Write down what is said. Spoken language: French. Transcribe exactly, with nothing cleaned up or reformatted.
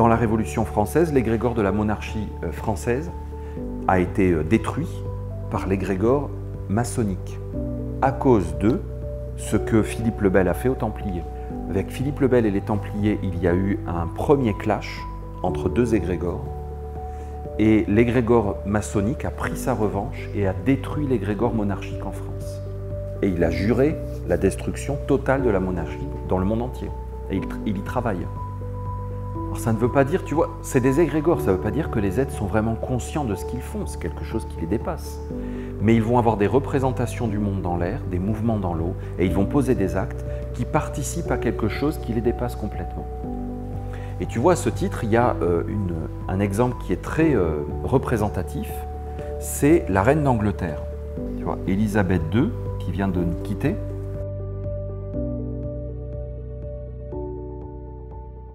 Dans la Révolution française, l'égrégore de la monarchie française a été détruit par l'égrégore maçonnique à cause de ce que Philippe le Bel a fait aux Templiers. Avec Philippe le Bel et les Templiers, il y a eu un premier clash entre deux égrégores et l'égrégore maçonnique a pris sa revanche et a détruit l'égrégore monarchique en France. Et il a juré la destruction totale de la monarchie dans le monde entier. Et il, il y travaille. Alors ça ne veut pas dire, tu vois, c'est des égrégores, ça ne veut pas dire que les êtres sont vraiment conscients de ce qu'ils font, c'est quelque chose qui les dépasse. Mais ils vont avoir des représentations du monde dans l'air, des mouvements dans l'eau, et ils vont poser des actes qui participent à quelque chose qui les dépasse complètement. Et tu vois, à ce titre, il y a euh, une, un exemple qui est très euh, représentatif, c'est la reine d'Angleterre. Tu vois, Elisabeth deux, qui vient de nous quitter,